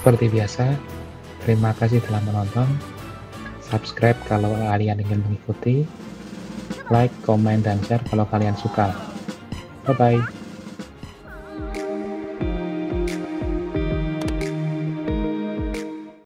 Seperti biasa, terima kasih telah menonton, subscribe kalau kalian ingin mengikuti, like, komen, dan share kalau kalian suka. Bye-bye.